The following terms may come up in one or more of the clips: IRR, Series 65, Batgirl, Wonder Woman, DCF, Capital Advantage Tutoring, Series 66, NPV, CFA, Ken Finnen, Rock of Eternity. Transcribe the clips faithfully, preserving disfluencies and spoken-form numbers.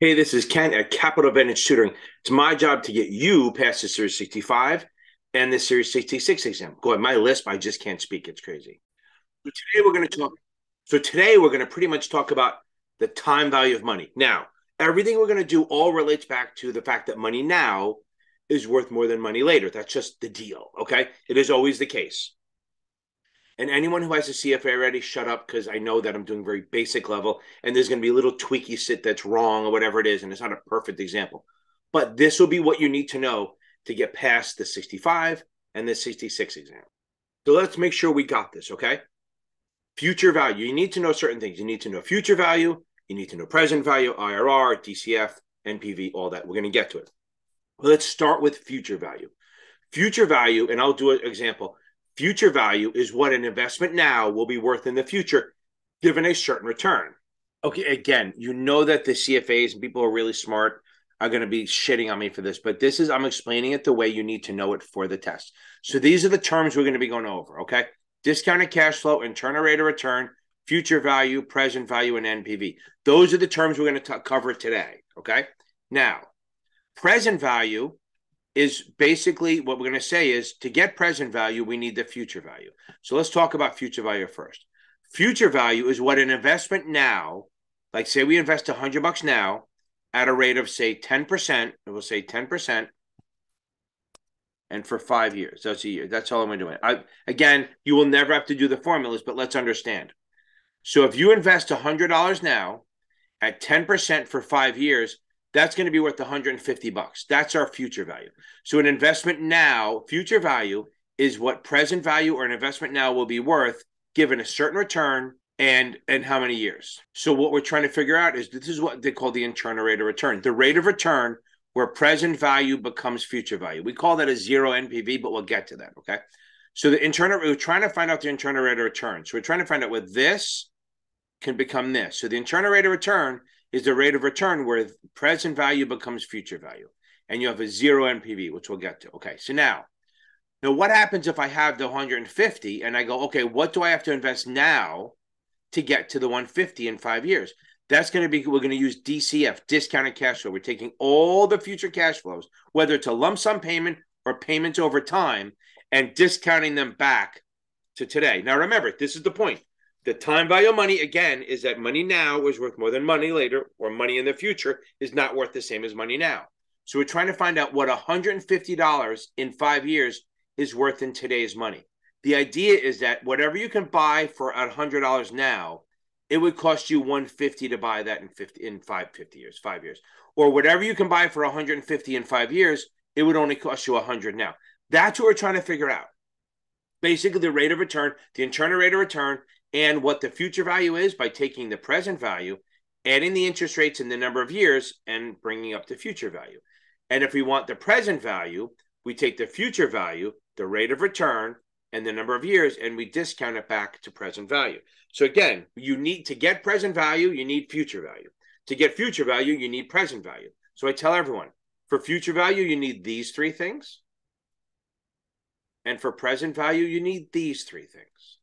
Hey, this is Ken at Capital Advantage Tutoring. It's my job to get you past the Series sixty-five and the Series sixty-six exam. Go ahead, my lisp, I just can't speak. It's crazy. So today we're going to talk. So today we're going to pretty much talk about the time value of money. Now, everything we're going to do all relates back to the fact that money now is worth more than money later. That's just the deal. Okay, it is always the case. And anyone who has a C F A already, shut up, because I know that I'm doing very basic level, and there's going to be a little tweaky sit that's wrong or whatever it is, and it's not a perfect example. But this will be what you need to know to get past the sixty-five and the sixty-six exam. So let's make sure we got this, okay? Future value. You need to know certain things. You need to know future value. You need to know present value, I R R, D C F, N P V, all that. We're going to get to it. Well, let's start with future value. Future value, and I'll do an example. Future value is what an investment now will be worth in the future, given a certain return. Okay, again, you know that the C F As and people who are really smart are going to be shitting on me for this, but this is, I'm explaining it the way you need to know it for the test. So these are the terms we're going to be going over, okay? Discounted cash flow, internal rate of return, future value, present value, and N P V. Those are the terms we're going to cover today, okay? Now, present value is basically what we're going to say is to get present value, we need the future value. So let's talk about future value first. Future value is what an investment now, like say we invest one hundred bucks now at a rate of say ten percent, it will say ten percent, and for five years, that's a year. That's all I'm doing. I, again, you will never have to do the formulas, but let's understand. So if you invest one hundred dollars now at ten percent for five years, that's going to be worth one hundred fifty bucks. That's our future value. So an investment now, future value is what present value or an investment now will be worth given a certain return and, and how many years. So what we're trying to figure out is this is what they call the internal rate of return, the rate of return where present value becomes future value. We call that a zero N P V, but we'll get to that. Okay. So the internal, we're trying to find out the internal rate of return. So we're trying to find out what this can become this. So the internal rate of return is the rate of return where present value becomes future value. And you have a zero N P V, which we'll get to. Okay, so now, now what happens if I have the one hundred fifty and I go, okay, what do I have to invest now to get to the one hundred fifty in five years? That's going to be, we're going to use D C F, discounted cash flow. We're taking all the future cash flows, whether it's a lump sum payment or payments over time, and discounting them back to today. Now remember, this is the point. The time value of money, again, is that money now is worth more than money later, or money in the future is not worth the same as money now. So we're trying to find out what one hundred fifty dollars in five years is worth in today's money. The idea is that whatever you can buy for one hundred dollars now, it would cost you one hundred fifty dollars to buy that in fifty, in five, fifty years, five years. Or whatever you can buy for one hundred fifty dollars in five years, it would only cost you one hundred dollars now. That's what we're trying to figure out. Basically, the rate of return, the internal rate of return, and what the future value is by taking the present value, adding the interest rates and the number of years, and bringing up the future value. And if we want the present value, we take the future value, the rate of return, and the number of years, and we discount it back to present value. So again, you need to get present value, you need future value. To get future value, you need present value. So I tell everyone, for future value, you need these three things. And for present value, you need these three things.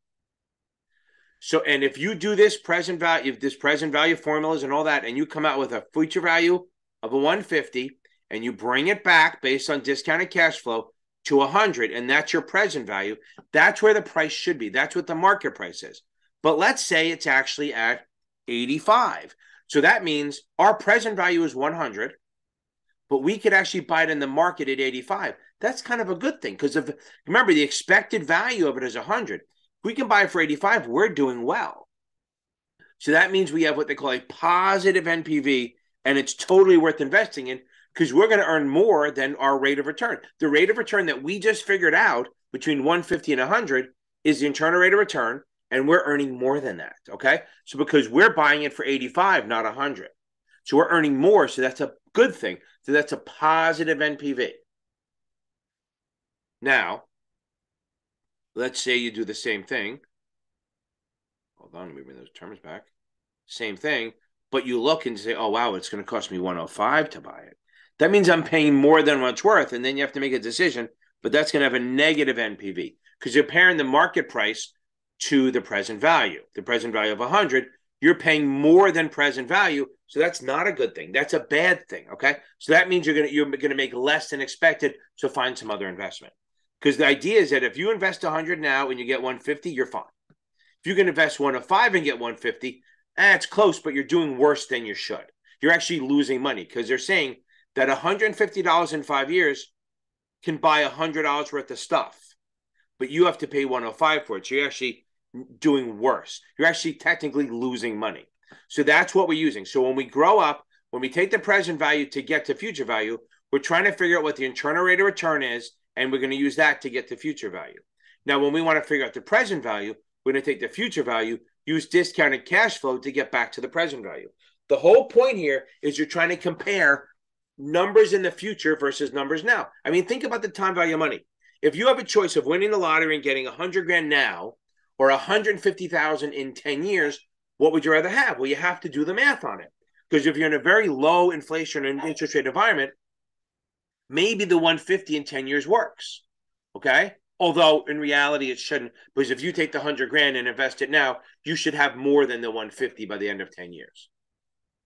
So, and if you do this present value, if this present value formulas and all that, and you come out with a future value of a one hundred fifty and you bring it back based on discounted cash flow to one hundred, and that's your present value, that's where the price should be. That's what the market price is. But let's say it's actually at eighty-five. So that means our present value is one hundred, but we could actually buy it in the market at eighty-five. That's kind of a good thing because if remember the expected value of it is one hundred. We can buy for eighty-five, we're doing well. So that means we have what they call a positive N P V, and it's totally worth investing in because we're going to earn more than our rate of return. The rate of return that we just figured out between one hundred fifty and one hundred is the internal rate of return, and we're earning more than that, okay? So because we're buying it for eighty-five, not one hundred. So we're earning more, so that's a good thing. So that's a positive N P V. Now, let's say you do the same thing. Hold on, let me bring those terms back. Same thing, but you look and say, oh, wow, it's going to cost me one hundred five to buy it. That means I'm paying more than what it's worth, and then you have to make a decision, but that's going to have a negative N P V because you're pairing the market price to the present value. The present value of one hundred, you're paying more than present value. So that's not a good thing. That's a bad thing. Okay. So that means you're going to, you're going to make less than expected. So find some other investment. Because the idea is that if you invest one hundred now and you get one fifty, you're fine. If you can invest one oh five and get one fifty, eh, it's close, but you're doing worse than you should. You're actually losing money because they're saying that one hundred fifty dollars in five years can buy one hundred dollars worth of stuff, but you have to pay one oh five for it. So you're actually doing worse. You're actually technically losing money. So that's what we're using. So when we grow up, when we take the present value to get to future value, we're trying to figure out what the internal rate of return is, and we're going to use that to get to future value. Now, when we want to figure out the present value, we're going to take the future value, use discounted cash flow to get back to the present value. The whole point here is you're trying to compare numbers in the future versus numbers now. I mean, think about the time value of money. If you have a choice of winning the lottery and getting one hundred grand now or one hundred fifty thousand in ten years, what would you rather have? Well, you have to do the math on it, because if you're in a very low inflation and interest rate environment, maybe the one fifty in ten years works, okay? Although in reality, it shouldn't, because if you take the one hundred grand and invest it now, you should have more than the one fifty by the end of ten years.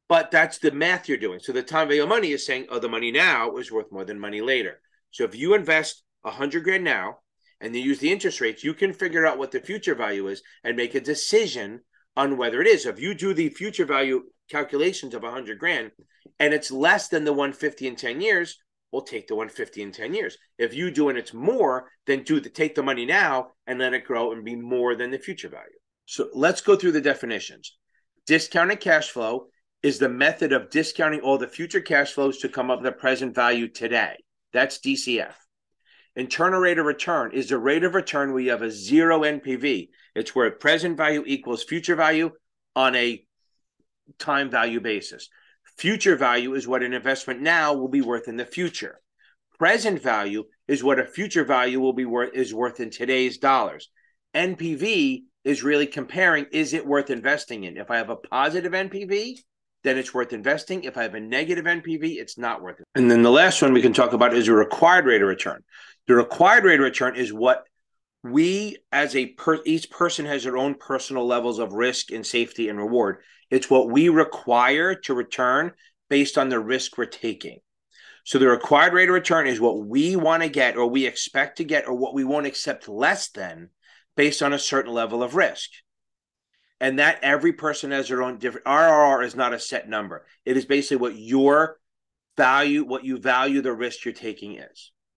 But that's the math you're doing. So the time value of money is saying, oh, the money now is worth more than money later. So if you invest one hundred grand now and then use the interest rates, you can figure out what the future value is and make a decision on whether it is. If you do the future value calculations of one hundred grand and it's less than the one fifty in ten years, we'll take the one fifty in ten years. If you do and it's more, then do the, take the money now and let it grow and be more than the future value. So let's go through the definitions. Discounted cash flow is the method of discounting all the future cash flows to come up with the present value today. That's D C F. Internal rate of return is the rate of return where you have a zero N P V. It's where present value equals future value on a time value basis. Future value is what an investment now will be worth in the future. Present value is what a future value will be worth is worth in today's dollars. N P V is really comparing, is it worth investing in? If I have a positive N P V, then it's worth investing. If I have a negative N P V, it's not worth it. And then the last one we can talk about is a required rate of return. The required rate of return is what we as a per each person has their own personal levels of risk and safety and reward. It's what we require to return based on the risk we're taking. So the required rate of return is what we want to get or we expect to get or what we won't accept less than based on a certain level of risk. And that every person has their own different. R R R is not a set number. It is basically what your value, what you value the risk you're taking is.